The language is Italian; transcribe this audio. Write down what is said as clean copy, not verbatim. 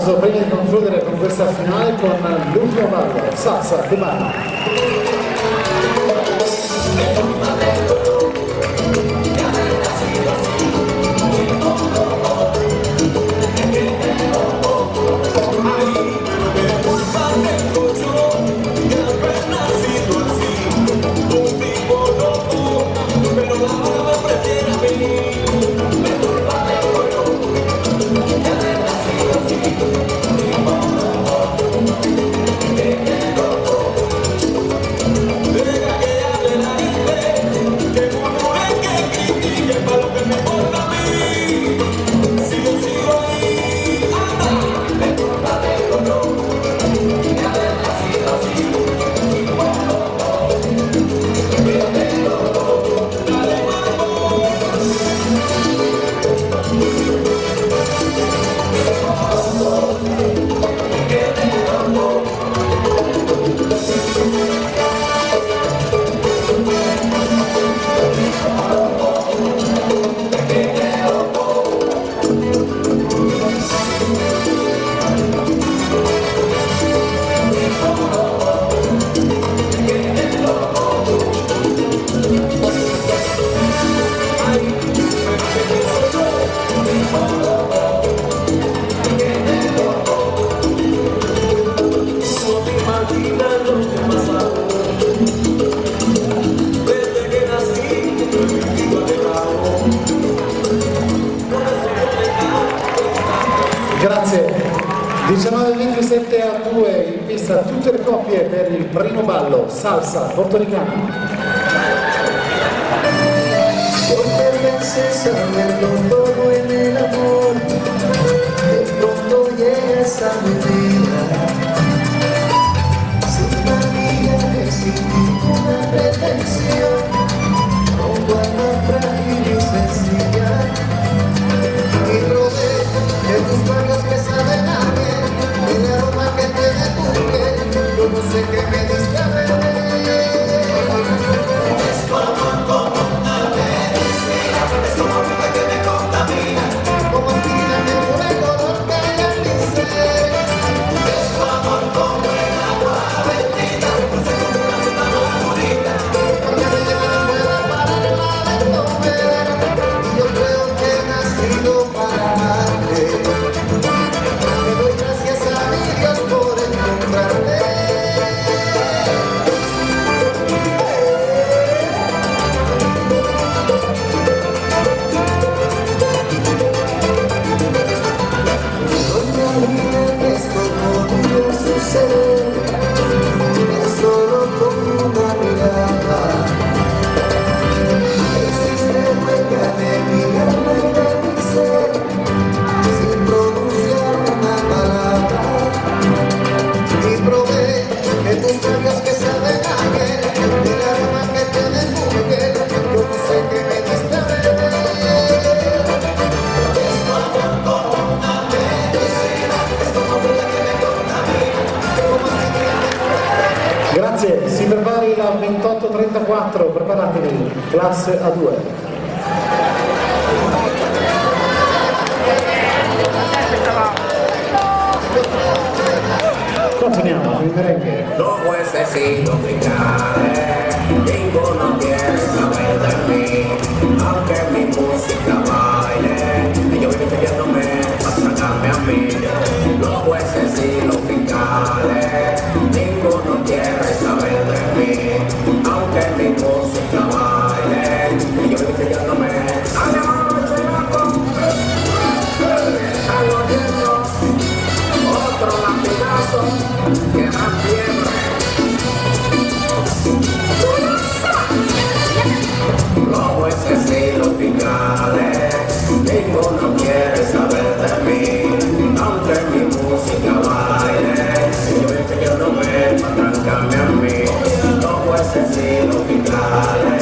applauso prima di concludere con questa finale con Luca Vallo, salsa cubana. Grazie, 19:27 a 2 in pista tutte le coppie per il primo ballo, salsa salsa. Grazie, si prepari la 28:34, preparatevi, classe A2. Continuiamo, vedremo che... No necesito ficcare, ninguno quiere saber de mí, aunque mi música baile, ellos viven pidiéndome para sacarme a mí. No necesito ficcare, ninguno quiere saber de mí, aunque mi música baile, ellos viven pidiéndome a mí. Que más fiebre. Los jueces y los fiscales, ninguno quiere saber de mí, aunque mi música baile, si yo veo que yo no me trancarme a mí. Los jueces y los fiscales.